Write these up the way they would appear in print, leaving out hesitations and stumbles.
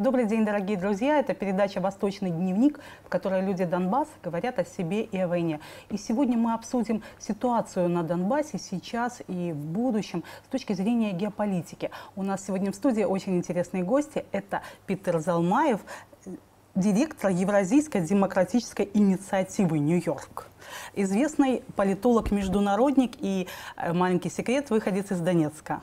Добрый день, дорогие друзья. Это передача «Восточный дневник», в которой люди Донбасса говорят о себе и о войне. И сегодня мы обсудим ситуацию на Донбассе сейчас и в будущем с точки зрения геополитики. У нас сегодня в студии очень интересные гости. Это Питер Залмаев, директор Евразийской демократической инициативы «Нью-Йорк», известный политолог-международник и, маленький секрет, выходец из Донецка,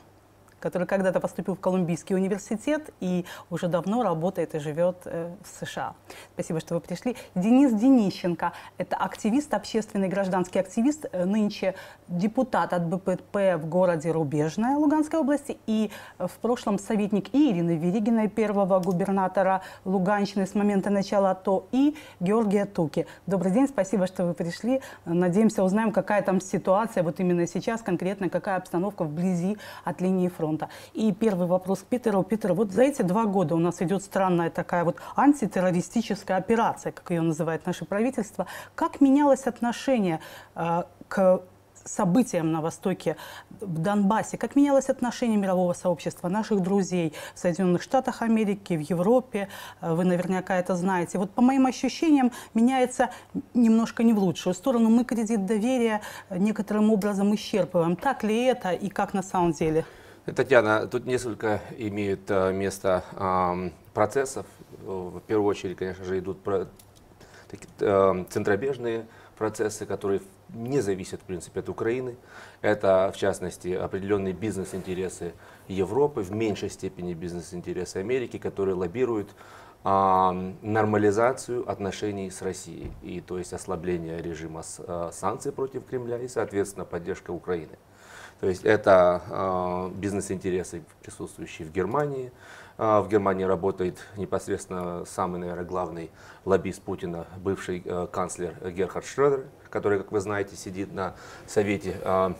который когда-то поступил в Колумбийский университет и уже давно работает и живет в США. Спасибо, что вы пришли. Денис Денищенко – это активист, общественный гражданский активист, нынче депутат от БПП в городе Рубежное Луганской области и в прошлом советник и Ирины Верегиной, первого губернатора Луганщины с момента начала АТО, и Георгия Туки. Добрый день, спасибо, что вы пришли. Надеемся, узнаем, какая там ситуация вот именно сейчас, конкретно какая обстановка вблизи от линии фронта. И первый вопрос к Питеру. Питер, вот за эти 2 года у нас идет странная такая вот антитеррористическая операция, как ее называет наше правительство. Как менялось отношение к событиям на Востоке, в Донбассе? Как менялось отношение мирового сообщества, наших друзей в Соединенных Штатах Америки, в Европе? Вы наверняка это знаете. Вот по моим ощущениям, меняется немножко не в лучшую сторону. Мы кредит доверия некоторым образом исчерпываем. Так ли это и как на самом деле? Татьяна, тут несколько имеют место процессов. В первую очередь, конечно же, идут центробежные процессы, которые не зависят, в принципе, от Украины. Это, в частности, определенные бизнес-интересы Европы, в меньшей степени бизнес-интересы Америки, которые лоббируют нормализацию отношений с Россией, и то есть ослабление режима санкций против Кремля и, соответственно, поддержка Украины. То есть это бизнес-интересы, присутствующие в Германии. В Германии работает непосредственно самый, наверное, главный лоббист Путина, бывший канцлер Герхард Шрёдер, который, как вы знаете, сидит на совете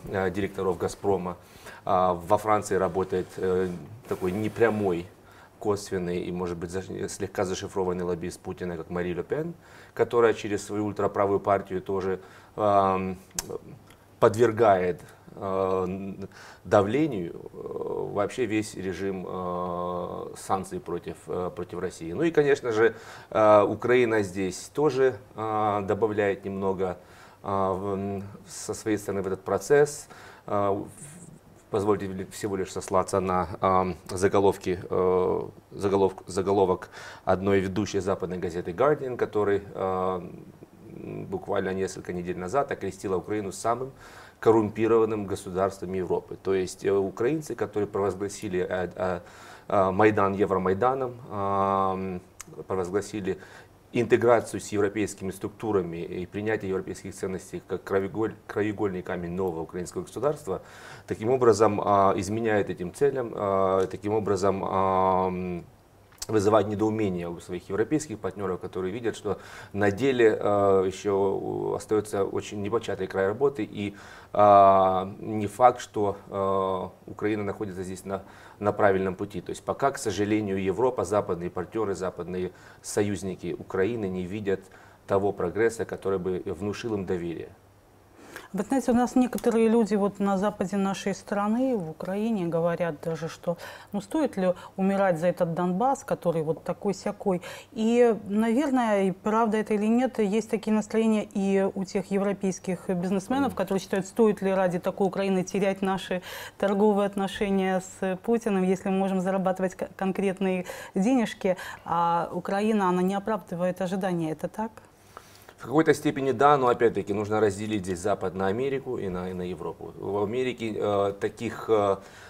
директоров «Газпрома». Во Франции работает такой непрямой, косвенный и, может быть, слегка зашифрованный лоббист Путина, как Мари Ле Пен, которая через свою ультраправую партию тоже подвергает давлению вообще весь режим санкций против России. Ну и, конечно же, Украина здесь тоже добавляет немного со своей стороны в этот процесс. Позвольте всего лишь сослаться на заголовок одной ведущей западной газеты Guardian, который буквально несколько недель назад окрестила Украину самым коррумпированным государством Европы. То есть украинцы, которые провозгласили Майдан Евромайданом, провозгласили интеграцию с европейскими структурами и принятие европейских ценностей как краеугольный камень нового украинского государства, таким образом изменяет этим целям, таким образом вызывает недоумение у своих европейских партнеров, которые видят, что на деле еще остается очень непочатый край работы, и не факт, что Украина находится здесь на правильном пути. То есть пока, к сожалению, Европа, западные партнеры, западные союзники Украины не видят того прогресса, который бы внушил им доверие. Вы знаете, у нас некоторые люди вот на западе нашей страны, в Украине, говорят даже, что ну стоит ли умирать за этот Донбасс, который вот такой-сякой. И, наверное, правда это или нет, есть такие настроения и у тех европейских бизнесменов, которые считают, стоит ли ради такой Украины терять наши торговые отношения с Путиным, если мы можем зарабатывать конкретные денежки, а Украина, она не оправдывает ожидания. Это так? В какой-то степени да, но опять-таки нужно разделить здесь Запад на Америку и на Европу. В Америке таких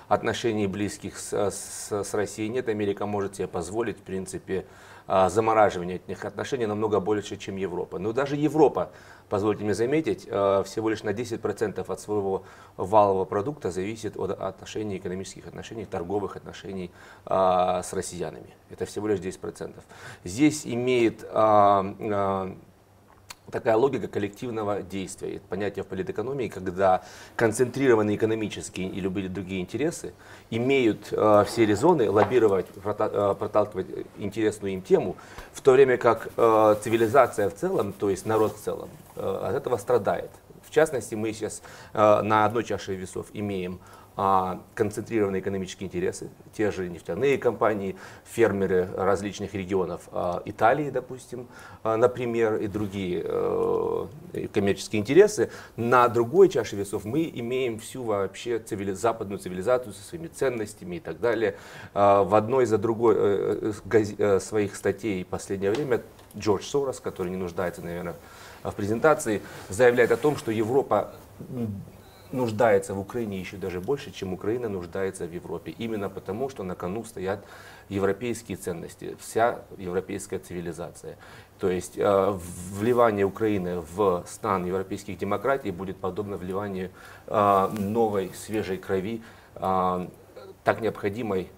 отношений близких с Россией нет. Америка может себе позволить, в принципе, замораживание этих отношений намного больше, чем Европа. Но даже Европа, позвольте мне заметить, всего лишь на 10% от своего валового продукта зависит от отношений, экономических отношений, торговых отношений с россиянами. Это всего лишь 10%. Здесь имеет такая логика коллективного действия, понятие в политэкономии, когда концентрированные экономические или любые другие интересы имеют все резоны лоббировать, проталкивать интересную им тему, в то время как цивилизация в целом, то есть народ в целом, от этого страдает. В частности, мы сейчас на одной чаше весов имеем концентрированные экономические интересы, те же нефтяные компании, фермеры различных регионов Италии, допустим, например, и другие коммерческие интересы. На другой чаше весов мы имеем всю вообще западную цивилизацию со своими ценностями и так далее. В одной за другой своих статей в последнее время Джордж Сорос, который не нуждается, наверное, в презентации, заявляет о том, что Европа нуждается в Украине еще даже больше, чем Украина нуждается в Европе. Именно потому, что на кону стоят европейские ценности, вся европейская цивилизация. То есть вливание Украины в стан европейских демократий будет подобно вливанию новой, свежей крови, так необходимой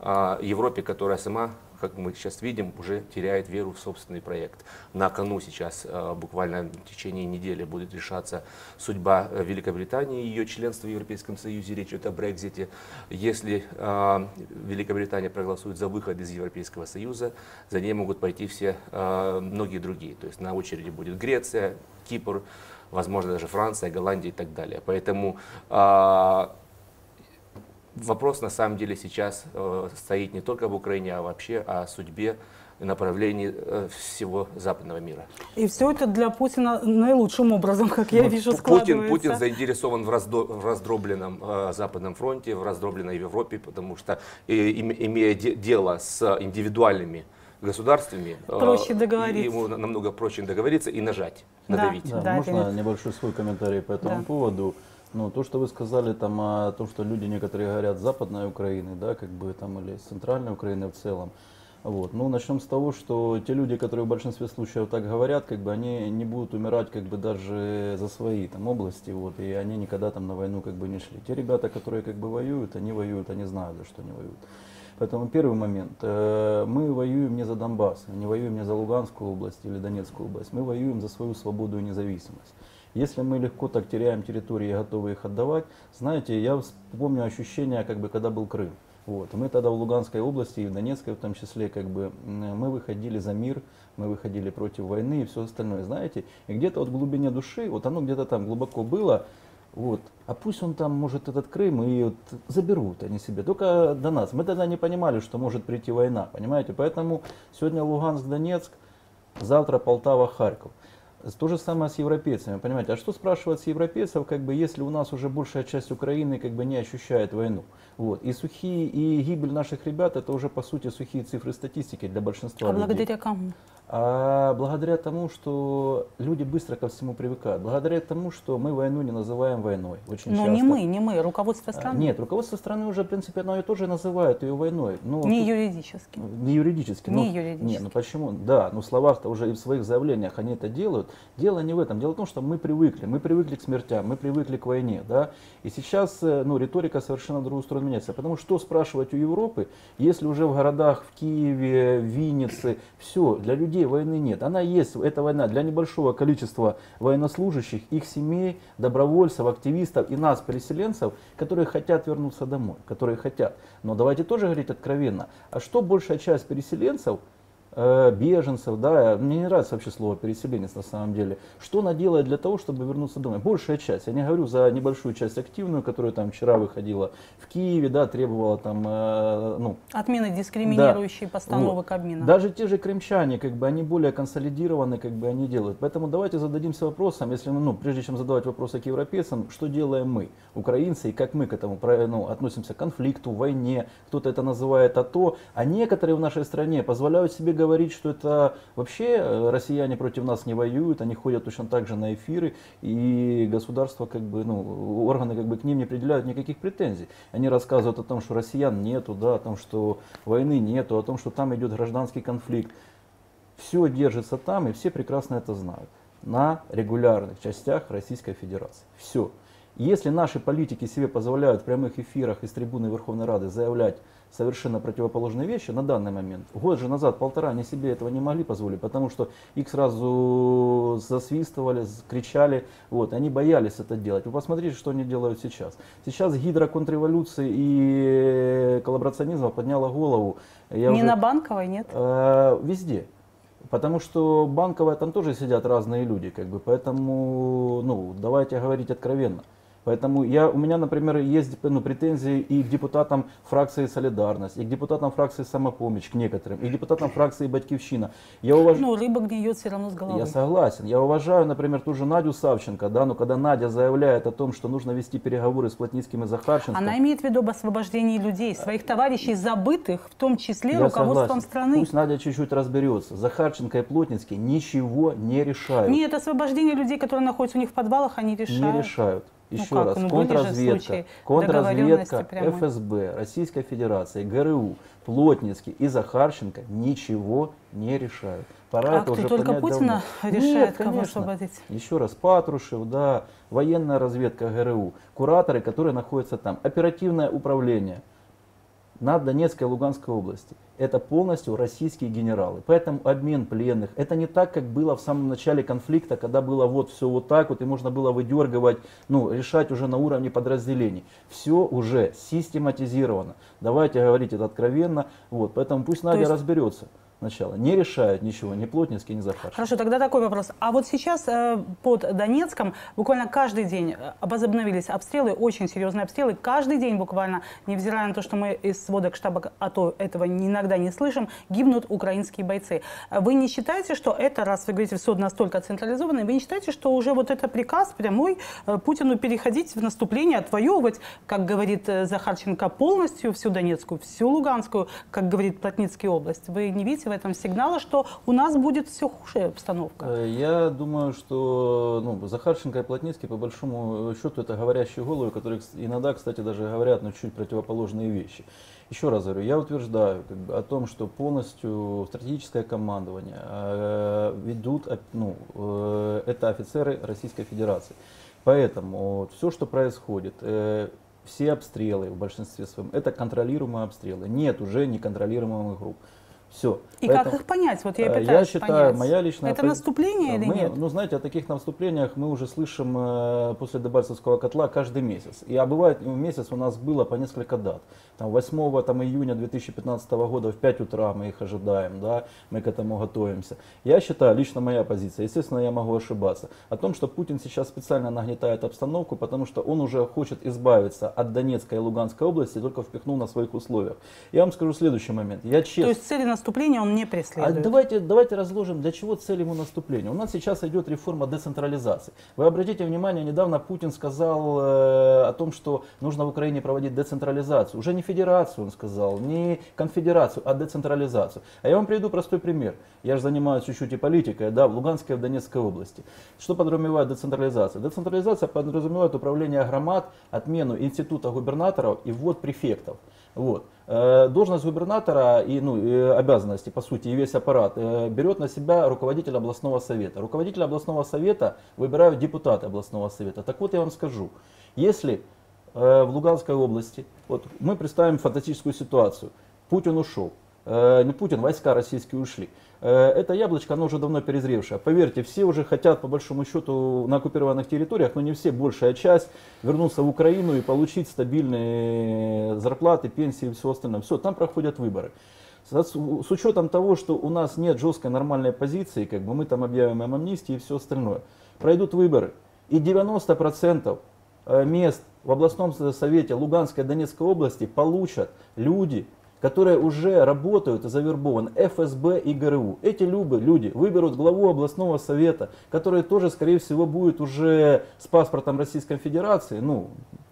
Европе, которая сама, как мы сейчас видим, уже теряет веру в собственный проект. На кону сейчас буквально в течение недели будет решаться судьба Великобритании, ее членство в Европейском Союзе, речь идет о Brexit. Если Великобритания проголосует за выход из Европейского Союза, за ней могут пойти все многие другие. То есть на очереди будет Греция, Кипр, возможно даже Франция, Голландия и так далее. Поэтому вопрос на самом деле сейчас стоит не только в Украине, а вообще о судьбе и направлении всего западного мира. И все это для Путина наилучшим образом, как я вижу, складывается. Путин заинтересован в раздробленном западном фронте, в раздробленной Европе, потому что, имея дело с индивидуальными государствами, ему намного проще договориться и нажать, надавить. Да, да, можно небольшой свой комментарий по этому поводу? Ну, то, что вы сказали там о том, что люди некоторые говорят с Западной Украины, да, как бы там, или с Центральной Украины в целом. Вот. Ну, начнем с того, что те люди, которые в большинстве случаев так говорят, как бы они не будут умирать как бы даже за свои там области, вот, и они никогда там на войну как бы не шли. Те ребята, которые как бы воюют, они знают, за что они воюют. Поэтому первый момент. Мы воюем не за Донбасс, не воюем не за Луганскую область или Донецкую область, мы воюем за свою свободу и независимость. Если мы легко так теряем территории и готовы их отдавать, знаете, я вспомню ощущение, как бы, когда был Крым. Вот. Мы тогда в Луганской области и в Донецкой в том числе, как бы, мы выходили за мир, мы выходили против войны и все остальное, знаете. И где-то вот в глубине души, вот оно где-то там глубоко было, вот. А пусть он там, может, этот Крым и вот заберут они себе, только до нас. Мы тогда не понимали, что может прийти война, понимаете. Поэтому сегодня Луганск, Донецк, завтра Полтава, Харьков. То же самое с европейцами, понимаете, а что спрашивать с европейцев, как бы, если у нас уже большая часть Украины как бы не ощущает войну, вот, и сухие, и гибель наших ребят, это уже, по сути, сухие цифры статистики для большинства людей. А благодаря кому? А благодаря тому, что люди быстро ко всему привыкают, благодаря тому, что мы войну не называем войной. Очень часто. Не мы, руководство страны. Нет, руководство страны уже, в принципе, оно ее тоже называет ее войной. Но не юридически. Не юридически. Нет, ну почему? Да, но в словах-то уже и в своих заявлениях они это делают. Дело не в этом. Дело в том, что мы привыкли к смертям, мы привыкли к войне, да. И сейчас, ну, риторика совершенно в другую сторону меняется. Потому что спрашивать у Европы, если уже в городах, в Киеве, в Виннице, все, для людей войны нет. Она есть, эта война для небольшого количества военнослужащих, их семей, добровольцев, активистов и нас, переселенцев, которые хотят вернуться домой, которые хотят. Но давайте тоже говорить откровенно, а что большая часть переселенцев, беженцев, да, мне не нравится вообще слово переселенец на самом деле, что она делает для того, чтобы вернуться домой? Большая часть, я не говорю за небольшую часть активную, которая там вчера выходила в Киеве, да, требовала там, ну... Отмены дискриминирующие, да, постановок обмена. Даже те же крымчане, как бы, они более консолидированы, как бы, они делают. Поэтому давайте зададимся вопросом, если мы, ну, прежде чем задавать вопросы к европейцам, что делаем мы, украинцы, и как мы к этому, ну, относимся к конфликту, войне, кто-то это называет АТО, а некоторые в нашей стране позволяют себе говорить, что это вообще россияне против нас не воюют, они ходят точно так же на эфиры, и государство, как бы, ну, органы, как бы, к ним не предъявляют никаких претензий. Они рассказывают о том, что россиян нету, да, о том, что войны нету, о том, что там идет гражданский конфликт. Все держится там, и все прекрасно это знают. На регулярных частях Российской Федерации. Все. Если наши политики себе позволяют в прямых эфирах из трибуны Верховной Рады заявлять совершенно противоположные вещи на данный момент, год же назад, полтора, они себе этого не могли позволить, потому что их сразу засвистывали, кричали, вот, они боялись это делать. Вы посмотрите, что они делают сейчас. Сейчас гидра контрреволюции и коллаборационизма подняла голову. На Банковой, нет? Везде. Потому что Банковая, там тоже сидят разные люди, как бы, поэтому, ну, давайте говорить откровенно. Поэтому у меня, например, есть претензии и к депутатам фракции «Солидарность», и к депутатам фракции «Самопомощь», к некоторым, и к депутатам фракции «Батьковщина». Но рыба гниет все равно с головы. Я согласен. Я уважаю, например, ту же Надю Савченко, да, но когда Надя заявляет о том, что нужно вести переговоры с Плотницким и Захарченко... Она имеет в виду об освобождении людей, своих товарищей, забытых, в том числе руководством страны. Пусть Надя чуть-чуть разберется. Захарченко и Плотницкий ничего не решают. Нет, освобождение людей, которые находятся у них в подвалах, они решают. Не решают. Еще раз, контрразведка ФСБ, Российской Федерации, ГРУ, Плотницкий и Захарченко ничего не решают. Пора это уже понять давно. Только Путина решает, кого освободить? Еще раз, Патрушев, да, военная разведка ГРУ, кураторы, которые находятся там, оперативное управление на Донецкой и Луганской области. Это полностью российские генералы. Поэтому обмен пленных. Это не так, как было в самом начале конфликта, когда было вот все вот так вот, и можно было выдергивать, ну, решать уже на уровне подразделений. Все уже систематизировано. Давайте говорить это откровенно. Вот. Поэтому пусть Надя разберется. Сначала. Не решают ничего, ни Плотницкий, ни Захарченко. Хорошо, тогда такой вопрос. А вот сейчас под Донецком буквально каждый день возобновились обстрелы, очень серьезные обстрелы. Каждый день буквально, невзирая на то, что мы из сводок штаба АТО этого иногда не слышим, гибнут украинские бойцы. Вы не считаете, что это, раз вы говорите, все настолько централизованное, вы не считаете, что уже вот это приказ прямой Путину переходить в наступление, отвоевывать, как говорит Захарченко, полностью всю Донецкую, всю Луганскую, как говорит Плотницкая область? Вы не видите в этом сигнала, что у нас будет все хуже обстановка? Я думаю, что Захарченко и Плотницкий по большому счету это говорящие головы, которые иногда, кстати, даже говорят чуть противоположные вещи. Еще раз говорю, я утверждаю о том, что полностью стратегическое командование ведут это офицеры Российской Федерации. Поэтому все, что происходит, все обстрелы в большинстве своем, это контролируемые обстрелы. Нет уже неконтролируемых групп. Все. И поэтому, как их понять? Вот я пытаюсь понять. Моя личная это наступление или нет? Знаете, о таких наступлениях мы уже слышим после Дебальцевского котла каждый месяц. А бывает, месяц у нас было по несколько дат. Там 8 июня 2015 года в 5 утра мы их ожидаем, да, мы к этому готовимся. Я считаю, лично моя позиция, естественно, я могу ошибаться, о том, что Путин сейчас специально нагнетает обстановку, потому что он уже хочет избавиться от Донецкой и Луганской области, только впихнул на своих условиях. Я вам скажу следующий момент. Я честно... То есть цели наступления он не преследует. А давайте разложим, для чего цель ему наступления. У нас сейчас идет реформа децентрализации. Вы обратите внимание, недавно Путин сказал о том, что нужно в Украине проводить децентрализацию. Уже не федерацию, он сказал, не конфедерацию, а децентрализацию. А я вам приведу простой пример. Я же занимаюсь чуть-чуть и политикой, да, в Луганской и в Донецкой области. Что подразумевает децентрализация? Децентрализация подразумевает управление громад, отмену института губернаторов и ввод префектов. Вот. Должность губернатора и обязанности, по сути, и весь аппарат берет на себя руководитель областного совета. Руководитель областного совета выбирают депутаты областного совета. Так вот я вам скажу, если в Луганской области, вот мы представим фантастическую ситуацию, Путин ушел, не Путин, войска российские ушли. Это яблочко, оно уже давно перезревшее. Поверьте, все уже хотят, по большому счету, на оккупированных территориях, но не все, большая часть, вернуться в Украину и получить стабильные зарплаты, пенсии и все остальное. Все, там проходят выборы. С учетом того, что у нас нет жесткой нормальной позиции, как бы мы там объявим об амнистии и все остальное, пройдут выборы. И 90% мест в областном совете Луганской и Донецкой области получат люди, которые уже работают и завербованы ФСБ и ГРУ. Эти люди выберут главу областного совета, который тоже, скорее всего, будет уже с паспортом Российской Федерации,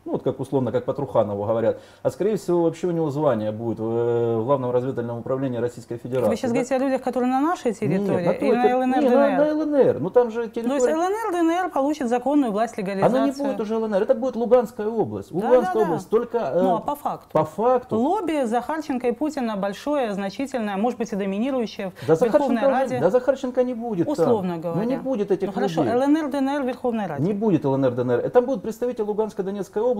вот как условно, как по Труханову говорят, а скорее всего вообще у него звание будет в Главном разведывательном управлении Российской Федерации. Вы сейчас говорите о людях, которые на нашей территории? Нет, на ЛНР. Ну там же территория... То есть ЛНР, ДНР получит законную власть, легализацию? Она не будет уже ЛНР, это будет Луганская область. Луганская область только... а по факту? По факту. Лобби Захарченко и Путина большое, значительное, может быть и доминирующее в Верховной Раде. Да Захарченко не будет. Условно говоря. Ну не будет этих людей. Хорошо, ЛНР, ДНР в Верховной Раде. Не будет ЛНР, ДНР. Там будут представители Луганской, Донецкой области.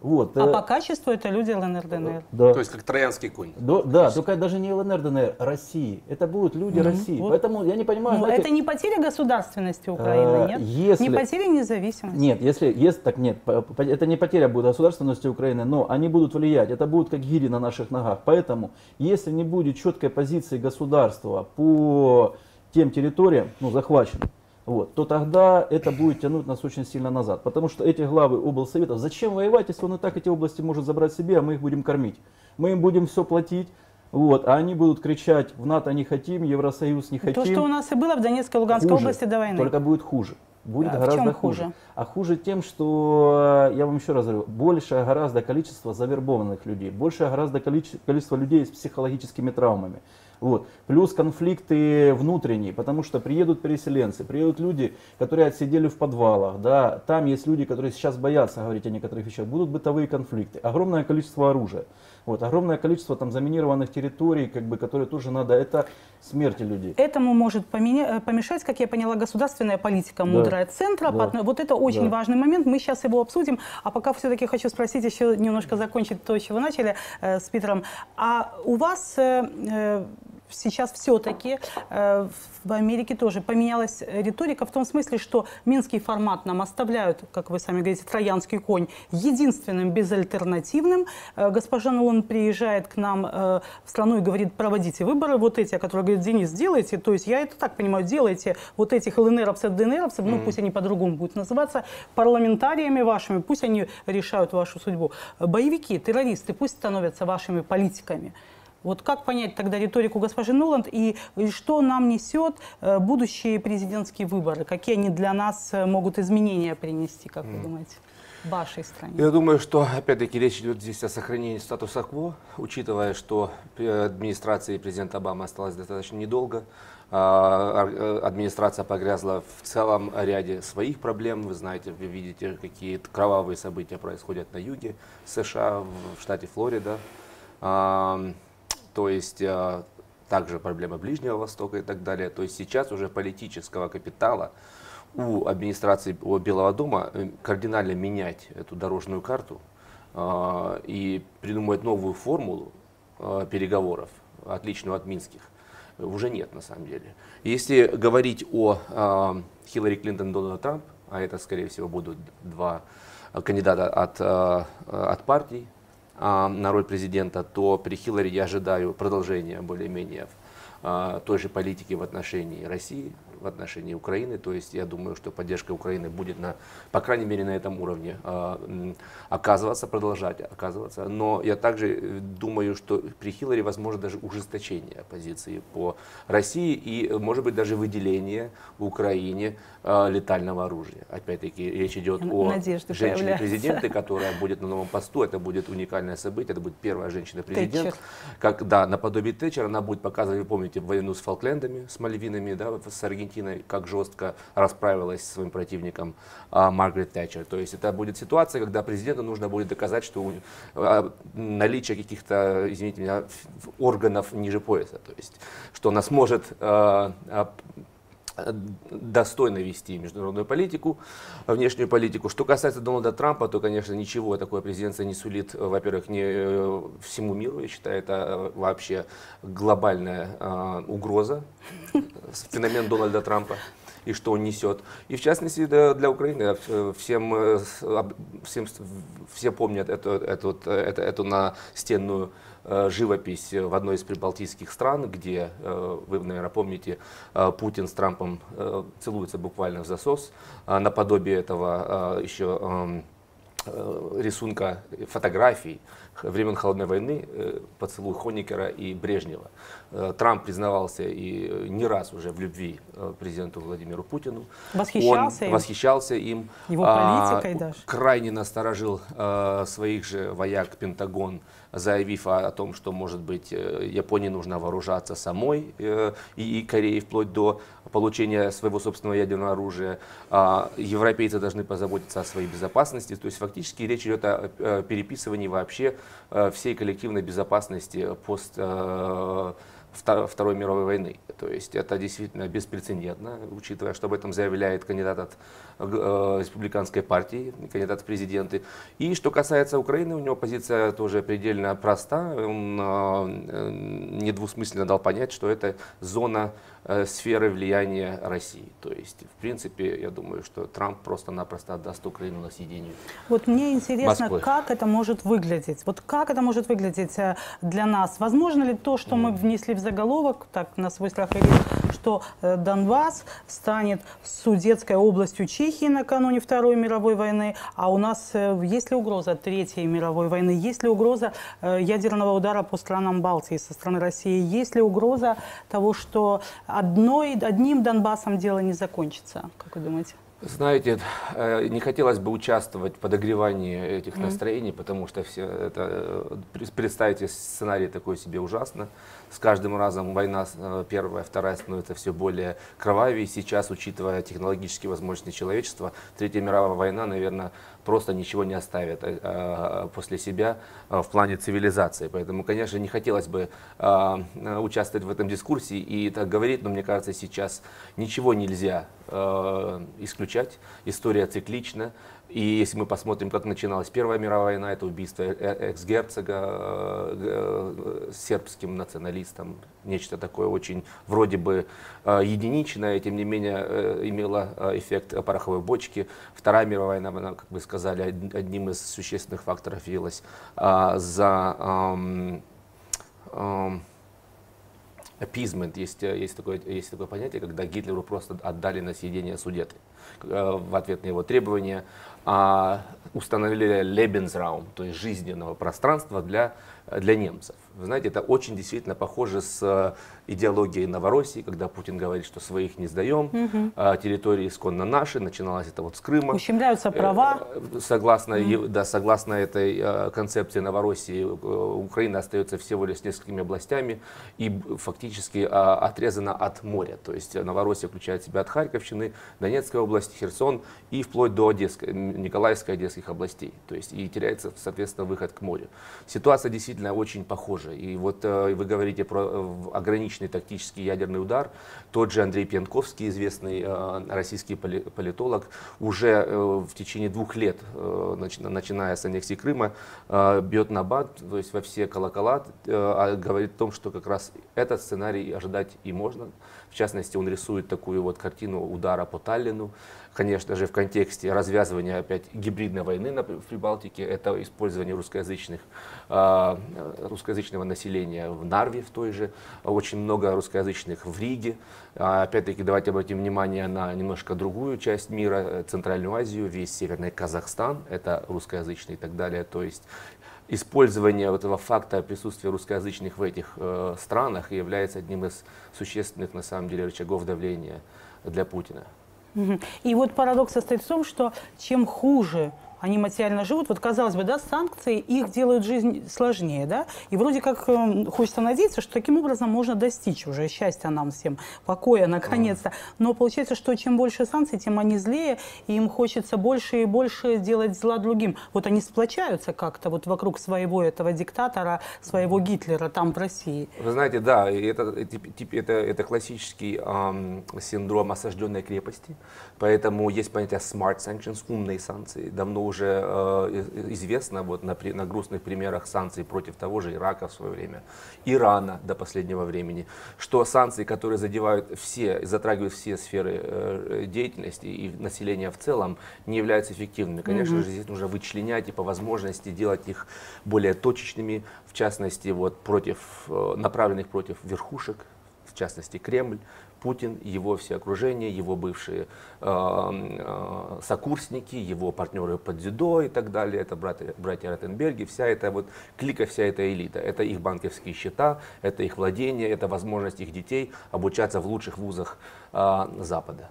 Вот. А по качеству это люди ЛНР-ДНР. Да. То есть как троянский конь. Да, только даже не ЛНР-ДНР, России. Это будут люди России. Вот. Поэтому я не понимаю... знаете, это не потеря государственности Украины, нет? Если... Не потеря независимости. Нет, нет, это не потеря будет государственности Украины, но они будут влиять. Это будут как гири на наших ногах. Поэтому, если не будет четкой позиции государства по тем территориям, захваченным, вот, то тогда это будет тянуть нас очень сильно назад. Потому что эти главы облсоветов, зачем воевать, если он и так эти области может забрать себе, а мы их будем кормить. Мы им будем все платить. Вот, а они будут кричать, в НАТО не хотим, Евросоюз не хотим. То, что у нас и было в Донецкой и Луганской области до войны. Только будет хуже. Будет гораздо хуже. А хуже тем, что, я вам еще раз говорю, большее гораздо количество завербованных людей, большее гораздо количество людей с психологическими травмами. Вот. Плюс конфликты внутренние, потому что приедут переселенцы, приедут люди, которые отсидели в подвалах, да, там есть люди, которые сейчас боятся говорить о некоторых вещах, будут бытовые конфликты, огромное количество оружия, вот, огромное количество там заминированных территорий, как бы, которые тоже надо, это смерти людей. Этому может помешать, как я поняла, государственная политика мудрая центра, да. Вот это очень важный момент, мы сейчас его обсудим, а пока все-таки хочу спросить, еще немножко закончить то, с чего начали с Питером, а у вас... Сейчас все-таки в Америке тоже поменялась риторика в том смысле, что минский формат нам оставляют, как вы сами говорите, троянский конь, единственным безальтернативным. Госпожа Нулан приезжает к нам в страну и говорит, проводите выборы, вот эти, о которых говорит Денис, делайте. То есть я это так понимаю, делайте вот этих ЛНРовцев, ДНРовцев, ну пусть они по-другому будут называться, парламентариями вашими, пусть они решают вашу судьбу. Боевики, террористы, пусть становятся вашими политиками. Вот как понять тогда риторику госпожи Нуланд и что нам несет будущие президентские выборы? Какие они для нас могут изменения принести, как вы думаете, в вашей стране? Я думаю, что опять-таки речь идет здесь о сохранении статуса кво, учитывая, что администрации президента Обамы осталось достаточно недолго. Администрация погрязла в целом ряде своих проблем. Вы знаете, вы видите, какие кровавые события происходят на юге США, в штате Флорида. То есть также проблема Ближнего Востока и так далее. То есть сейчас уже политического капитала у администрации Белого дома кардинально менять эту дорожную карту и придумывать новую формулу переговоров, отличную от минских, уже нет на самом деле. Если говорить о Хиллари Клинтон и Дональд Трамп, а это скорее всего будут два кандидата от партий, на роль президента, то при Хиллари я ожидаю продолжения более-менее той же политики в отношении России, в отношении Украины. То есть я думаю, что поддержка Украины будет, по крайней мере, на этом уровне оказываться, продолжать оказываться. Но я также думаю, что при Хиллари возможно даже ужесточение позиции по России и, может быть, даже выделение в Украине летального оружия. Опять-таки речь идет о женщине-президенте, которая будет на новом посту. Это будет уникальное событие, это будет первая женщина-президент. Да, наподобие Тэтчер, она будет показывать, вы помните, войну с Фолклендами, с Мальвинами, да, с Аргентиной, как жестко расправилась со своим противником Маргарет Тэтчер. То есть это будет ситуация, когда президенту нужно будет доказать, что наличие каких-то, извините меня, органов ниже пояса, то есть что она сможет достойно вести международную политику, внешнюю политику. Что касается Дональда Трампа, то, конечно, ничего такое президентство не сулит, во-первых, не всему миру, я считаю, это вообще глобальная угроза, феномен Дональда Трампа и что он несет. И в частности для Украины, все помнят эту настенную живопись в одной из прибалтийских стран, где, вы, наверное, помните, Путин с Трампом целуется буквально в засос, наподобие этого еще рисунка фотографий времен Холодной войны, поцелуй Хоникера и Брежнева. Трамп признавался и не раз уже в любви президенту Владимиру Путину. Восхищался им. Его политикой даже. Крайне насторожил своих же вояк Пентагон, заявив о том, что, может быть, Японии нужно вооружаться самой и Корее вплоть до получения своего собственного ядерного оружия. Европейцы должны позаботиться о своей безопасности. То есть фактически речь идет о переписывании вообще всей коллективной безопасности Второй мировой войны. То есть это действительно беспрецедентно, учитывая, что об этом заявляет кандидат от республиканской партии, кандидат в президенты. И что касается Украины, у него позиция тоже предельно проста. Он недвусмысленно дал понять, что это зона сферы влияния России. То есть, в принципе, я думаю, что Трамп просто-напросто отдаст Украину на съединение. Вот мне интересно, как это может выглядеть? Вот как это может выглядеть для нас? Возможно ли то, что мы внесли в заголовок, так, на свой страх и риск, что Донбасс станет Судетской областью Чехии накануне Второй мировой войны, а у нас есть ли угроза Третьей мировой войны, есть ли угроза ядерного удара по странам Балтии со стороны России, есть ли угроза того, что одним Донбассом дело не закончится, как вы думаете? Знаете, не хотелось бы участвовать в подогревании этих настроений, потому что все это, представьте сценарий такой себе ужасно. С каждым разом война первая, вторая становится все более кровавее. Сейчас, учитывая технологические возможности человечества, Третья мировая война, наверное, просто ничего не оставит после себя в плане цивилизации. Поэтому, конечно, не хотелось бы участвовать в этом дискурсе и так говорить, но мне кажется, сейчас ничего нельзя исключать. История циклична. И если мы посмотрим, как начиналась Первая мировая война, это убийство экс-герцога сербским националистом, нечто такое очень вроде бы единичное, тем не менее имело эффект пороховой бочки. Вторая мировая война, как вы сказали, одним из существенных факторов явилась appeasement, есть такое понятие, когда Гитлеру просто отдали на съедение Судеты в ответ на его требования, установили Lebensraum, то есть жизненного пространства для немцев. Вы знаете, это очень действительно похоже с идеологией Новороссии, когда Путин говорит, что своих не сдаем, территории исконно наши, начиналось это вот с Крыма. Ущемляются права. Согласно этой концепции Новороссии, Украина остается всего лишь несколькими областями и фактически отрезана от моря. То есть Новороссия включает в себя от Харьковщины, Донецкой области, Херсон и вплоть до Одесской, Николаевской, Одесских областей. То есть и теряется, соответственно, выход к морю. Ситуация действительно очень похожа. И вот вы говорите про ограниченный тактический ядерный удар. Тот же Андрей Пьянковский, известный российский политолог, уже в течение 2 лет, начиная с аннексии Крыма, бьет на бат, то есть во все колокола, говорит о том, что как раз этот сценарий ожидать и можно. В частности, он рисует такую вот картину удара по Таллину. Конечно же, в контексте развязывания опять гибридной войны в Прибалтике, это использование русскоязычного населения в Нарве в той же, очень много русскоязычных в Риге. Опять-таки, давайте обратим внимание на немножко другую часть мира, Центральную Азию, весь Северный Казахстан, это русскоязычный и так далее. То есть использование вот этого факта присутствия русскоязычных в этих странах является одним из существенных, на самом деле, рычагов давления для Путина. И вот парадокс состоит в том, что чем хуже они материально живут, вот казалось бы, да, санкции их делают жизнь сложнее, да, и вроде как хочется надеяться, что таким образом можно достичь уже счастья нам всем, покоя наконец-то, но получается, что чем больше санкций, тем они злее, и им хочется больше и больше делать зла другим. Вот они сплочаются как-то вот вокруг своего этого диктатора, своего Гитлера там в России. Вы знаете, да, это классический синдром осажденной крепости, поэтому есть понятие smart sanctions, умные санкции, давно уже известно вот на грустных примерах санкций против того же Ирака в свое время, Ирана до последнего времени, что санкции, которые затрагивают все сферы деятельности и населения в целом, не являются эффективными. Конечно же, здесь нужно вычленять и по возможности делать их более точечными, в частности, вот направленных против верхушек, в частности, Кремль, Путин, его все окружение, его бывшие сокурсники, его партнеры по дзюдо и так далее, это братья Ротенберги, вся эта вот клика, вся эта элита, это их банковские счета, это их владение, это возможность их детей обучаться в лучших вузах Запада.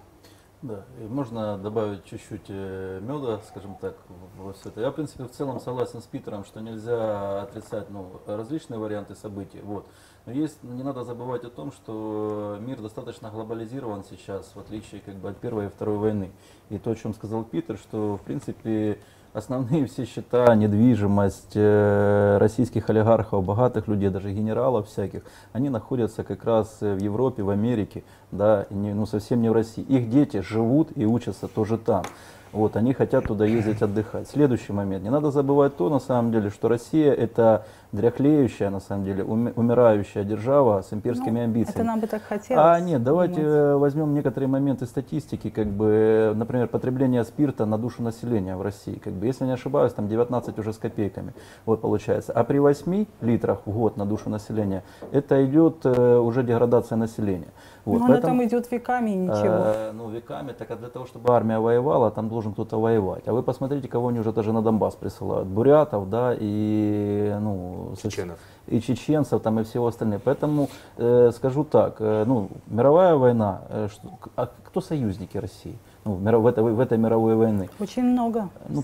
Да, и можно добавить чуть-чуть меда, скажем так, во все это. Я, в принципе, в целом согласен с Питером, что нельзя отрицать различные варианты событий. Вот. Но не надо забывать о том, что мир достаточно глобализирован сейчас, в отличие как бы от Первой и Второй войны. И то, о чем сказал Питер, что, в принципе, основные все счета, недвижимость российских олигархов, богатых людей, даже генералов всяких, они находятся как раз в Европе, в Америке, да, совсем не в России. Их дети живут и учатся тоже там. Вот, они хотят туда ездить отдыхать. Следующий момент. Не надо забывать то, на самом деле, что Россия — это дряхлеющая, на самом деле, умирающая держава с имперскими амбициями. Это нам бы так хотелось. А нет, давайте возьмем некоторые моменты статистики, как бы, например, потребление спирта на душу населения в России. Как бы, если не ошибаюсь, там 19 уже с копейками, вот получается. А при 8 литрах в год на душу населения, это идет уже деградация населения. Вот, но поэтому, она там идет веками и ничего. Ну, веками, так а для того, чтобы армия воевала, там должен кто-то воевать. А вы посмотрите, кого они уже даже на Донбасс присылают. Бурятов, да, и, ну, чеченцев. И чеченцев, там, и всего остального. Поэтому, скажу так, ну, мировая война, а кто союзники России? Ну, в этой мировой войны. Очень много. Ну,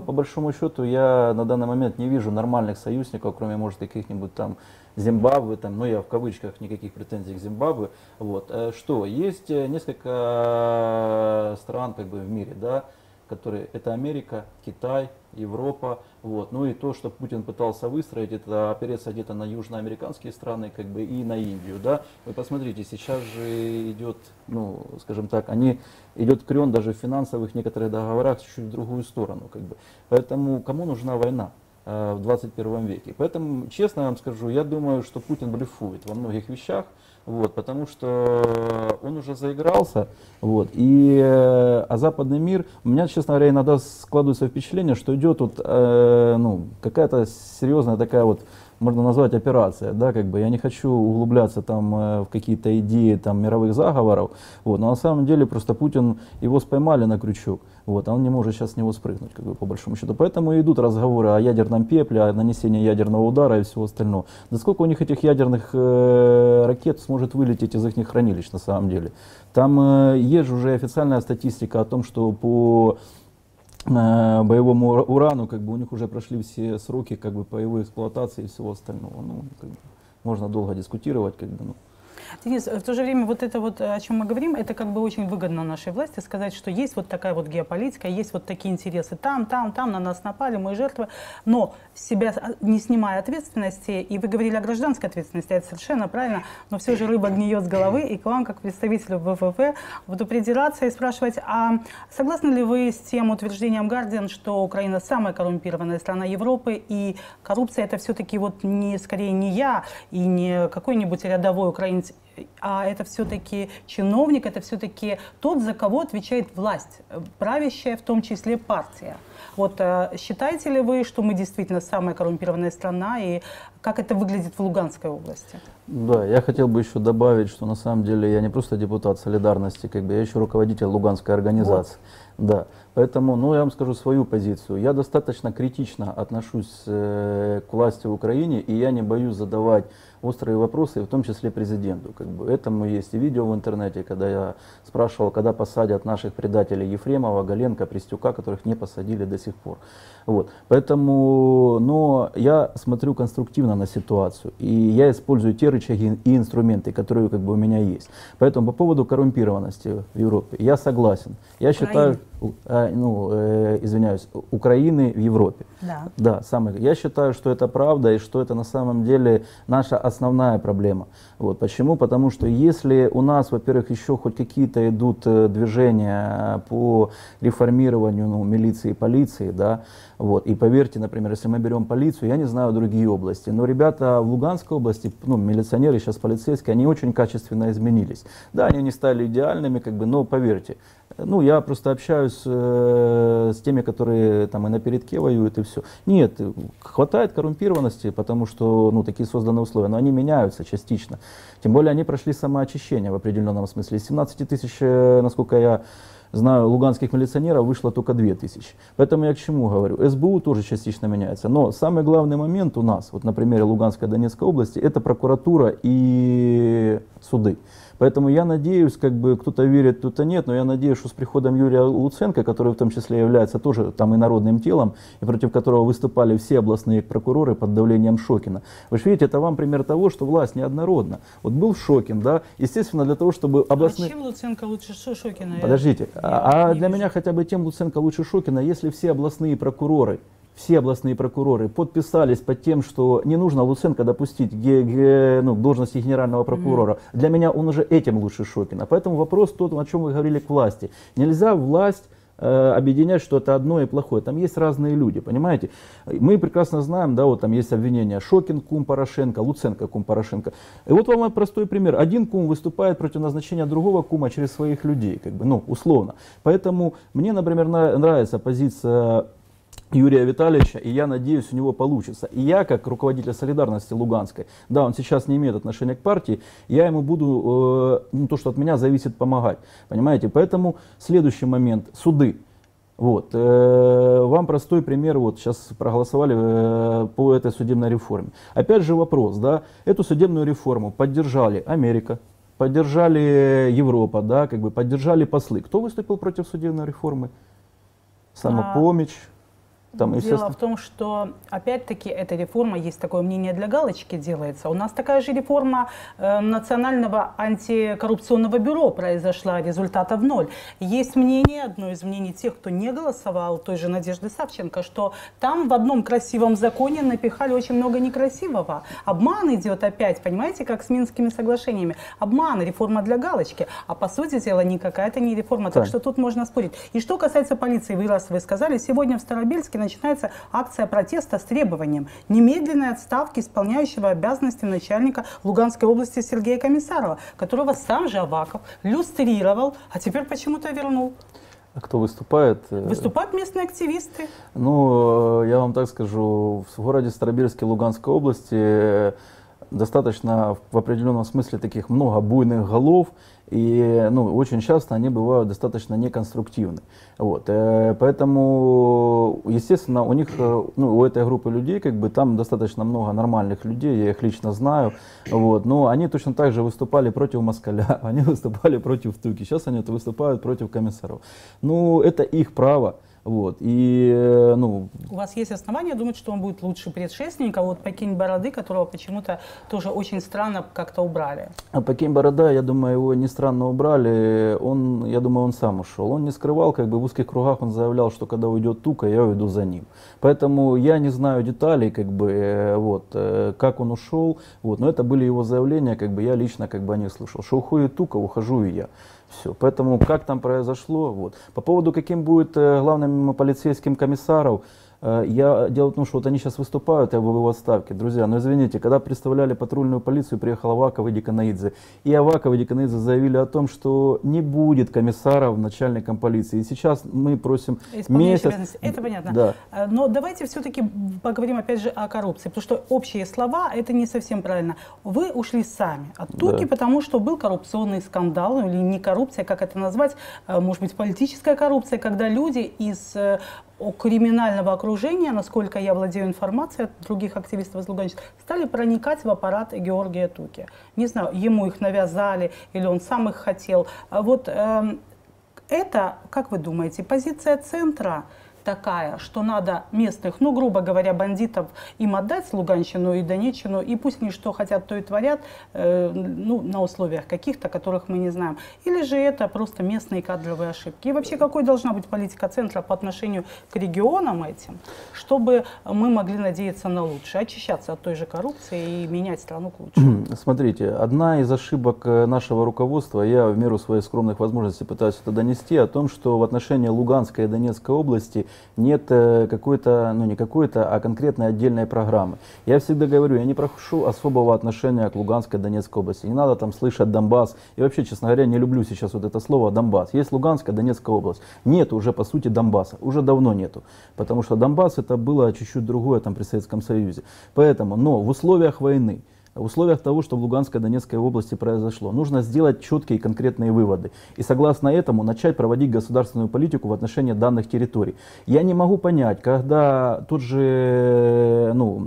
по большому счету, я на данный момент не вижу нормальных союзников, кроме, может, каких-нибудь там Зимбабве, там, ну, я в кавычках, никаких претензий к Зимбабве. Вот. Что, есть несколько стран, как бы, в мире, да, которые, это Америка, Китай, Европа, вот. Ну и то, что Путин пытался выстроить, это опереться где-то на южноамериканские страны, как бы, и на Индию, да. Вы посмотрите, сейчас же идет, ну, скажем так, идет крен даже в финансовых некоторых договорах чуть в другую сторону, как бы. Поэтому кому нужна война в 21 веке? Поэтому, честно вам скажу, я думаю, что Путин блефует во многих вещах, вот, потому что он уже заигрался, вот, а западный мир, у меня, честно говоря, иногда складывается впечатление, что идет вот, ну, какая-то серьезная такая вот, можно назвать, операция, да, как бы, я не хочу углубляться там в какие-то идеи там мировых заговоров, вот, но на самом деле просто Путин, его споймали на крючок, вот, а он не может сейчас с него спрыгнуть, как бы, по большому счету, поэтому идут разговоры о ядерном пепле, о нанесении ядерного удара и всего остального. Да сколько у них этих ядерных ракет сможет вылететь из их хранилищ на самом деле? Там есть уже официальная статистика о том, что по боевому урану, как бы, у них уже прошли все сроки, как бы, по его эксплуатации и всего остального. Ну, как бы, можно долго дискутировать, как бы, ну. Денис, в то же время вот это вот, о чем мы говорим, это, как бы, очень выгодно нашей власти сказать, что есть вот такая вот геополитика, есть вот такие интересы, там, на нас напали, мы жертвы, но себя не снимая ответственности, и вы говорили о гражданской ответственности, это совершенно правильно, но все же рыба гниет с головы, и к вам, как представителю БПП, буду придираться и спрашивать, а согласны ли вы с тем утверждением Guardian, что Украина самая коррумпированная страна Европы, и коррупция это все-таки вот не, скорее не я и не какой-нибудь рядовой украинец, а это все-таки чиновник, это все-таки тот, за кого отвечает власть, правящая, в том числе партия. Вот считаете ли вы, что мы действительно самая коррумпированная страна, и как это выглядит в Луганской области? Да, я хотел бы еще добавить, что на самом деле я не просто депутат солидарности, как бы, я еще руководитель Луганской организации. Вот. Да. Поэтому, ну, я вам скажу свою позицию. Я достаточно критично отношусь к власти в Украине, и я не боюсь задавать острые вопросы, в том числе президенту. Как бы, этому есть и видео в интернете, когда я спрашивал, когда посадят наших предателей Ефремова, Голенко, Пристюка, которых не посадили до сих пор. Вот. Поэтому, но я смотрю конструктивно на ситуацию, и я использую те рычаги и инструменты, которые, как бы, у меня есть. Поэтому по поводу коррумпированности в Европе я согласен. Я считаю, Украины в Европе. Да. Да, я считаю, что это правда и что это на самом деле наша основная проблема. Вот. Почему? Потому что если у нас, во-первых, еще хоть какие-то идут движения по реформированию, ну, милиции и полиции, да, вот, и поверьте, например, если мы берем полицию, я не знаю другие области, но ребята в Луганской области, ну, милиционеры, сейчас полицейские, они очень качественно изменились. Да, они не стали идеальными, как бы, но поверьте, ну, я просто общаюсь с теми, которые там и на передке воюют, и все. Нет, хватает коррумпированности, потому что, ну, такие созданы условия, но они меняются частично. Тем более они прошли самоочищение в определенном смысле. Из 17 тысяч, насколько я знаю, луганских милиционеров вышло только 2000. Поэтому я к чему говорю? СБУ тоже частично меняется. Но самый главный момент у нас, вот на примере Луганской и Донецкой области, это прокуратура и суды. Поэтому я надеюсь, как бы, кто-то верит, кто-то нет, но я надеюсь, что с приходом Юрия Луценко, который в том числе является тоже там и народным телом, и против которого выступали все областные прокуроры под давлением Шокина. Вы же видите, это вам пример того, что власть неоднородна. Вот был Шокин, да, естественно, для того, чтобы областные... А чем Луценко лучше Шокина? Подождите, для меня хотя бы тем Луценко лучше Шокина, если все областные прокуроры подписались под тем, что не нужно Луценко допустить к должности генерального прокурора. Для меня он уже этим лучше Шокина. Поэтому вопрос тот, о чем вы говорили, к власти. Нельзя власть объединять что-то одно и плохое. Там есть разные люди, понимаете? Мы прекрасно знаем, да, вот там есть обвинения Шокин, кум Порошенко, Луценко, кум Порошенко. И вот вам простой пример. Один кум выступает против назначения другого кума через своих людей, как бы, ну, условно. Поэтому мне, например, нравится позиция Юрия Витальевича, и я надеюсь, у него получится. И я, как руководитель солидарности Луганской, да, он сейчас не имеет отношения к партии, я ему буду, то, что от меня зависит, помогать. Понимаете? Поэтому следующий момент. Суды. Вот. Вам простой пример. Вот сейчас проголосовали по этой судебной реформе. Опять же вопрос. Да? Эту судебную реформу поддержали Америка, поддержали Европа, да, как бы поддержали послы. Кто выступил против судебной реформы? Самопомощь. Там, дело в том, что, опять-таки, эта реформа, есть такое мнение, для галочки делается. У нас такая же реформа Национального антикоррупционного бюро произошла, результатов ноль. Есть мнение, одно из мнений тех, кто не голосовал, той же Надежды Савченко, что там в одном красивом законе напихали очень много некрасивого. Обман идет опять, понимаете, как с Минскими соглашениями. Обман, реформа для галочки. А по сути дела, никакая это не реформа. Так что тут можно спорить. И что касается полиции, вы раз вы сказали, сегодня в Старобельске начинается акция протеста с требованием немедленной отставки исполняющего обязанности начальника Луганской области Сергея Комиссарова, которого сам же Аваков люстрировал, а теперь почему-то вернул. А кто выступает? Выступают местные активисты. Ну, я вам так скажу, в городе Старобельске Луганской области достаточно в определенном смысле таких много буйных голов, и ну, очень часто они бывают достаточно неконструктивны. Вот. Поэтому, естественно, у них, ну, у этой группы людей, как бы, там достаточно много нормальных людей, я их лично знаю. Вот. Но они точно так же выступали против Москаля, они выступали против Туки, сейчас они выступают против Комиссарова. Ну, это их право. Вот. И, ну, у вас есть основания думать, что он будет лучше предшественника, вот Пекин Бороды, которого почему-то тоже очень странно как-то убрали. А Пекин Борода, я думаю, его не странно убрали, он, я думаю, он сам ушел. Он не скрывал, как бы в узких кругах он заявлял, что когда уйдет Тука, я уйду за ним. Поэтому я не знаю деталей, как бы, вот, как он ушел, вот, но это были его заявления, как бы я лично, как бы, о них слышал, что уходит Тука, ухожу и я. Все. Поэтому как там произошло. Вот. По поводу, каким будет главным полицейским комиссаром, дело в том, что вот они сейчас выступают об его отставке. Друзья, но извините, когда представляли патрульную полицию, приехал Аваков и Деканаидзе. И Аваков и Деканаидзе заявили о том, что не будет комиссаров начальником полиции. И сейчас мы просим месяц. Это понятно. Да. Но давайте все-таки поговорим опять же о коррупции. Потому что общие слова, это не совсем правильно. Вы ушли сами от Туки, да, потому что был коррупционный скандал, или не коррупция, как это назвать, может быть, политическая коррупция, когда люди из криминального окружения, насколько я владею информацией от других активистов из Луганщины, стали проникать в аппарат Георгия Туки. Не знаю, ему их навязали или он сам их хотел. Вот это, как вы думаете, позиция центра такая, что надо местных, ну, грубо говоря, бандитов им отдать, Луганщину и Донеччину, и пусть они что хотят, то и творят, ну, на условиях каких-то, которых мы не знаем. Или же это просто местные кадровые ошибки? И вообще, какой должна быть политика центра по отношению к регионам этим, чтобы мы могли надеяться на лучшее, очищаться от той же коррупции и менять страну к лучшему? Смотрите, одна из ошибок нашего руководства, я в меру своих скромных возможностей пытаюсь это донести, о том, что в отношении Луганской и Донецкой области нет какой-то, ну не какой-то, а конкретной отдельной программы. Я всегда говорю, я не прошу особого отношения к Луганской и Донецкой области. Не надо там слышать Донбасс. И вообще, честно говоря, не люблю сейчас вот это слово Донбасс. Есть Луганская, Донецкая область. Нет уже, по сути, Донбасса. Уже давно нету. Потому что Донбасс это было чуть-чуть другое там при Советском Союзе. Поэтому, но в условиях войны, в условиях того, что в Луганской и Донецкой области произошло, нужно сделать четкие и конкретные выводы. И согласно этому начать проводить государственную политику в отношении данных территорий. Я не могу понять, когда тут же, ну,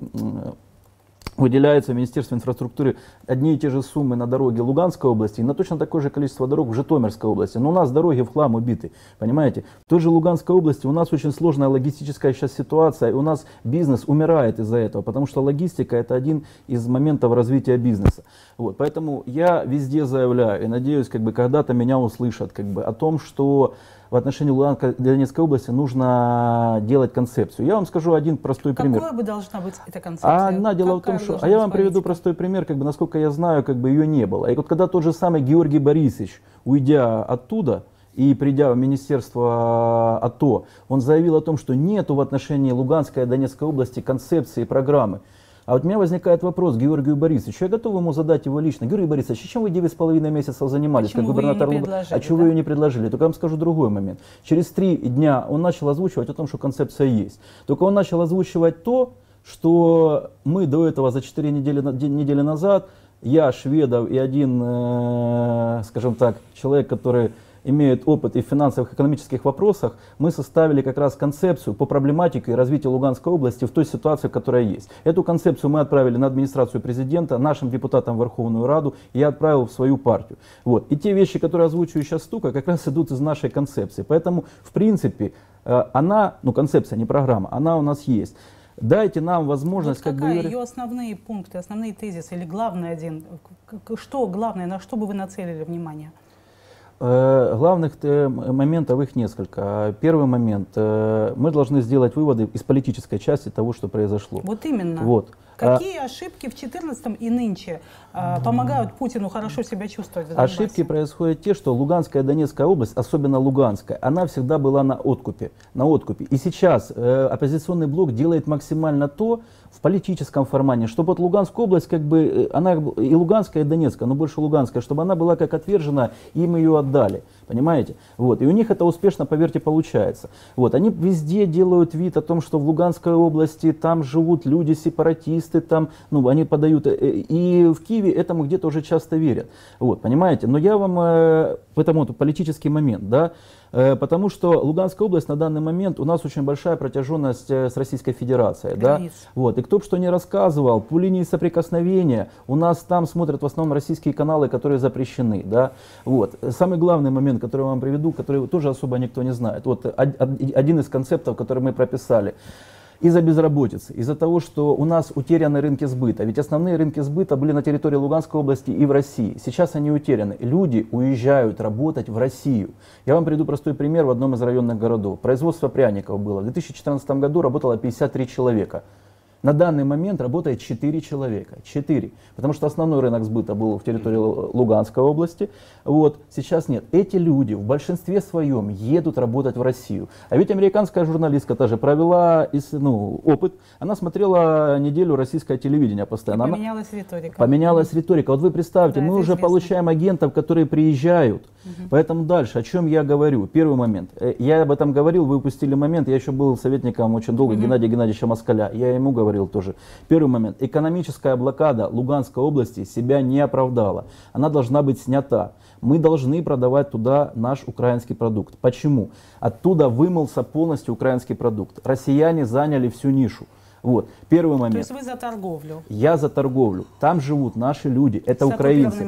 выделяются в Министерстве инфраструктуры одни и те же суммы на дороги Луганской области и на точно такое же количество дорог в Житомирской области. Но у нас дороги в хлам убиты, понимаете? В той же Луганской области у нас очень сложная логистическая сейчас ситуация, и у нас бизнес умирает из-за этого, потому что логистика это один из моментов развития бизнеса. Вот, поэтому я везде заявляю и надеюсь, как бы когда-то меня услышат, как бы о том, что в отношении Луганской и Донецкой области нужно делать концепцию. Я вам скажу один простой пример. Какой бы должна быть эта концепция? Она, дело в том, что, я вам приведу простой пример, как бы, насколько я знаю, как бы ее не было. И вот когда тот же самый Георгий Борисович, уйдя оттуда, и придя в министерство АТО, он заявил о том, что нету в отношении Луганской и Донецкой области концепции программы. А вот у меня возникает вопрос к Георгию Борисовичу. Я готов ему задать его лично. Георгий Борисович, чем вы 9,5 месяцев занимались, почему как губернатор Луганска? А чего вы ее не предложили? Только я вам скажу другой момент. Через 3 дня он начал озвучивать о том, что концепция есть. Только он начал озвучивать то, что мы до этого за 4 недели назад, я, Шведов и один, скажем так, человек, который имеет опыт и в финансовых, и экономических вопросах, мы составили как раз концепцию по проблематике развития Луганской области в той ситуации, которая есть. Эту концепцию мы отправили на администрацию президента, нашим депутатам в Верховную Раду, и я отправил в свою партию. Вот. И те вещи, которые озвучиваю сейчас Тука, как раз идут из нашей концепции. Поэтому, в принципе, она, ну концепция, не программа, она у нас есть. Дайте нам возможность... Вот какая ее основные пункты, основные тезисы или главный один? Что главное, на что бы вы нацелили внимание? Главных моментов их несколько. Первый момент. Мы должны сделать выводы из политической части того, что произошло. Вот именно. Вот. Какие ошибки в 2014 и нынче помогают Путину хорошо себя чувствовать? Ошибки происходят те, что Луганская и Донецкая область, особенно Луганская, она всегда была на откупе. И сейчас оппозиционный блок делает максимально то в политическом формате, чтобы вот Луганская область, как бы, она и Луганская, и Донецкая, но больше Луганская, чтобы она была как отвержена, им ее отдали. Понимаете? Вот. И у них это успешно, поверьте, получается. Вот. Они везде делают вид о том, что в Луганской области там живут люди-сепаратисты, там, ну, они подают, и в Киеве этому где-то уже часто верят. Вот, понимаете? Но я вам, потому что политический момент, да, потому что Луганская область на данный момент у нас очень большая протяженность с Российской Федерацией. Да? Вот. И кто бы что ни рассказывал, по линии соприкосновения у нас там смотрят в основном российские каналы, которые запрещены. Да? Вот. Самый главный момент, который я вам приведу, который тоже особо никто не знает. Вот один из концептов, который мы прописали. Из-за безработицы, из-за того, что у нас утеряны рынки сбыта. Ведь основные рынки сбыта были на территории Луганской области и в России. Сейчас они утеряны. Люди уезжают работать в Россию. Я вам приведу простой пример в одном из районных городов. Производство пряников было. В 2014 году работало 53 человека. На данный момент работает 4 человека. 4. Потому что основной рынок сбыта был в территории Луганской области. Вот. Сейчас нет. Эти люди в большинстве своем едут работать в Россию. А ведь американская журналистка тоже провела опыт. Она смотрела неделю российское телевидение постоянно. Поменялась риторика. Поменялась риторика. Вот вы представьте, да, мы уже получаем агентов, которые приезжают. Угу. Поэтому дальше, о чем я говорю? Первый момент. Я об этом говорил, вы упустили момент. Я еще был советником очень долго Геннадия Геннадьевича Москаля. Я ему говорю. Тоже. Первый момент. Экономическая блокада Луганской области себя не оправдала. Она должна быть снята. Мы должны продавать туда наш украинский продукт. Почему? Оттуда вымылся полностью украинский продукт. Россияне заняли всю нишу. Вот. Первый момент. То есть вы за торговлю? Я за торговлю. Там живут наши люди. Это украинцы.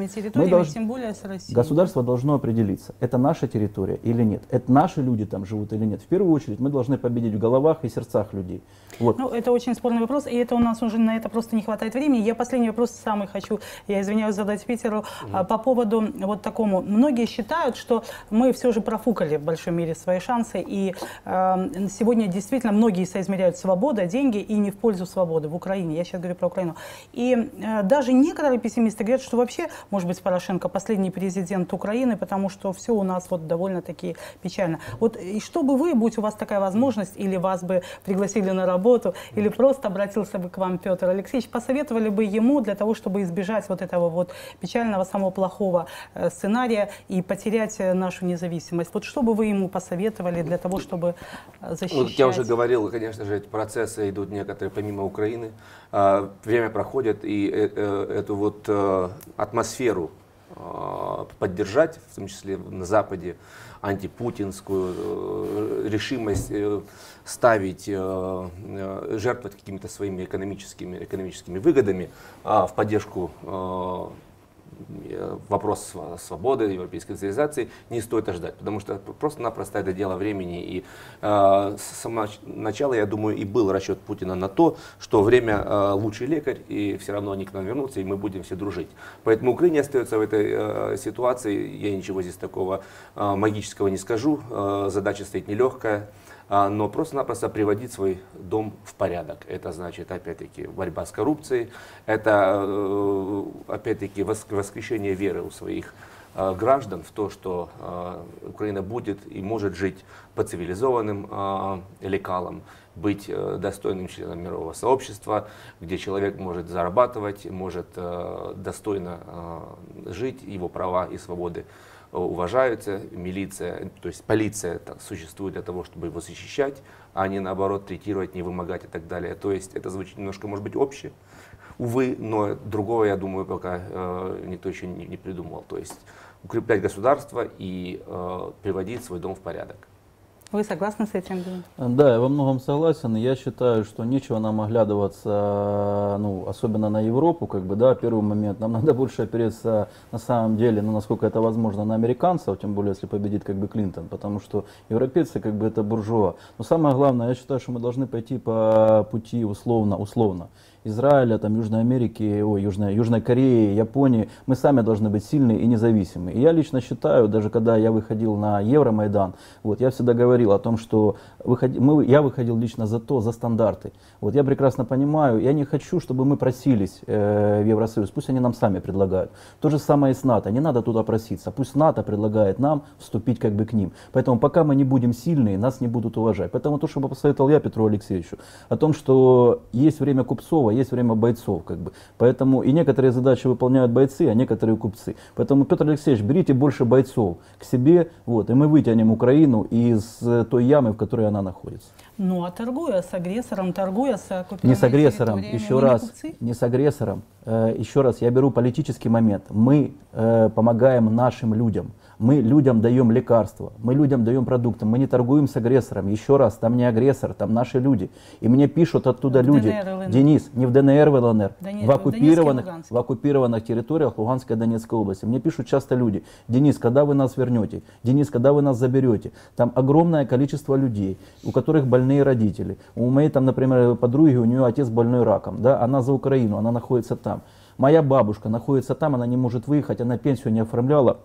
Тем более с Россией. Государство должно определиться, это наша территория или нет. Это наши люди там живут или нет. В первую очередь мы должны победить в головах и сердцах людей. Вот. Ну, это очень спорный вопрос. И это у нас уже на это просто не хватает времени. Я последний вопрос самый хочу, я извиняюсь, задать Питеру по поводу вот такому. Многие считают, что мы все же профукали в большой мере свои шансы. И сегодня действительно многие соизмеряют свобода, деньги и не в пользу свободы в Украине. Я сейчас говорю про Украину. И даже некоторые пессимисты говорят, что вообще, может быть, Порошенко последний президент Украины, потому что все у нас вот довольно-таки печально. Вот и что бы вы, будь у вас такая возможность, или вас бы пригласили на работу, или просто обратился бы к вам Петр Алексеевич, посоветовали бы ему для того, чтобы избежать вот этого вот печального, самого плохого сценария и потерять нашу независимость? Вот что бы вы ему посоветовали для того, чтобы защищать? Вот я уже говорил, конечно же, эти процессы идут некоторые, помимо Украины, время проходит, и эту вот атмосферу поддержать, в том числе на Западе, антипутинскую решимость ставить, жертвовать какими-то своими экономическими выгодами в поддержку вопрос свободы, европейской цивилизации, не стоит ожидать, потому что просто-напросто это дело времени. И с самого начала, я думаю, и был расчет Путина на то, что время лучший лекарь, и все равно они к нам вернутся, и мы будем все дружить. Поэтому Украина остается в этой ситуации, я ничего здесь такого магического не скажу, задача стоит нелегкая. Но просто-напросто приводить свой дом в порядок. Это значит, опять-таки, борьба с коррупцией, это, опять-таки, воскрешение веры у своих граждан в то, что Украина будет и может жить по цивилизованным лекалам, быть достойным членом мирового сообщества, где человек может зарабатывать, может достойно жить, его права и свободы уважаются, милиция, то есть полиция существует для того, чтобы его защищать, а не наоборот третировать, не вымогать и так далее. То есть это звучит немножко, может быть, общее, увы, но другого, я думаю, пока никто еще не придумал. То есть укреплять государство и приводить свой дом в порядок. Вы согласны с этим? Да, я во многом согласен. Я считаю, что нечего нам оглядываться, ну, особенно на Европу, как бы, да, первый момент. Нам надо больше опереться, на самом деле, ну, насколько это возможно, на американцев, тем более, если победит, как бы, Клинтон, потому что европейцы, как бы, это буржуа. Но самое главное, я считаю, что мы должны пойти по пути условно. Израиля, там, Южной Америки, Южной Кореи, Японии, мы сами должны быть сильны и независимы. И я лично считаю, даже когда я выходил на Евромайдан, вот, я всегда говорил о том, что я выходил лично за стандарты. Вот, я прекрасно понимаю, я не хочу, чтобы мы просились в Евросоюз, пусть они нам сами предлагают. То же самое и с НАТО, не надо туда проситься, пусть НАТО предлагает нам вступить, как бы, к ним. Поэтому пока мы не будем сильны, нас не будут уважать. Поэтому то, что посоветовал я Петру Алексеевичу, о том, что есть время Купцова, есть время бойцов, как бы. Поэтому и некоторые задачи выполняют бойцы, а некоторые купцы. Поэтому, Петр Алексеевич, берите больше бойцов к себе, вот, и мы вытянем Украину из той ямы, в которой она находится. Ну, а торгуя с агрессором, торгуя с оккупированной территориями, еще раз, купцы? Не с агрессором, еще раз, я беру политический момент. Мы помогаем нашим людям. Мы людям даем лекарства, мы людям даем продукты, мы не торгуем с агрессором. Еще раз, там не агрессор, там наши люди. И мне пишут оттуда люди, Денис, не в ДНР, в ЛНР, в оккупированных территориях Луганской и Донецкой области. Мне пишут часто люди, Денис, когда вы нас вернете? Денис, когда вы нас заберете? Там огромное количество людей, у которых больные родители. У моей, там, например, подруги, у нее отец больной раком, да? Она за Украину, она находится там. Моя бабушка находится там, она не может выехать, она пенсию не оформляла.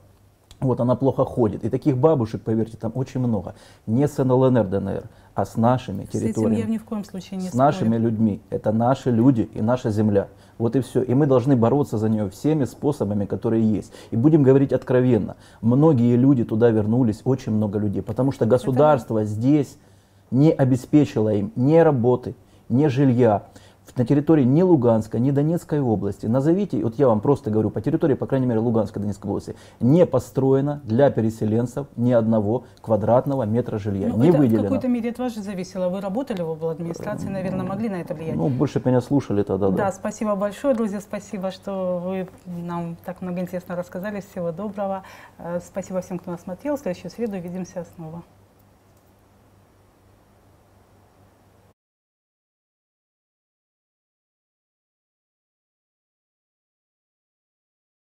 Вот она плохо ходит. И таких бабушек, поверьте, там очень много. Не с ЛНР, ДНР, а с нашими территориями. С этим я ни в коем случае не спорю. С нашими людьми. Это наши люди и наша земля. Вот и все. И мы должны бороться за нее всеми способами, которые есть. И будем говорить откровенно. Многие люди туда вернулись, очень много людей. Потому что государство здесь не обеспечило им ни работы, ни жилья. На территории ни Луганской, ни Донецкой области, назовите, вот я вам просто говорю, по территории, по крайней мере, Луганской, Донецкой области, не построено для переселенцев ни одного квадратного метра жилья. Ну, не это выделено. В какой-то мере от вас же зависело. Вы работали в обладминистрации, наверное, могли на это влиять. Ну, больше меня слушали тогда, да. Да, спасибо большое, друзья, спасибо, что вы нам так много интересно рассказали. Всего доброго. Спасибо всем, кто нас смотрел. В следующую среду увидимся снова.